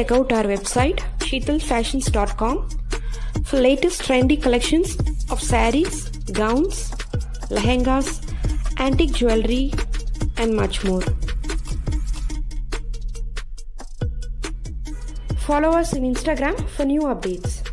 check out our website sheetalfashionzz.com for latest trendy collections of sarees, gowns, lehengas, antique jewelry and much more. Follow us on Instagram for new updates.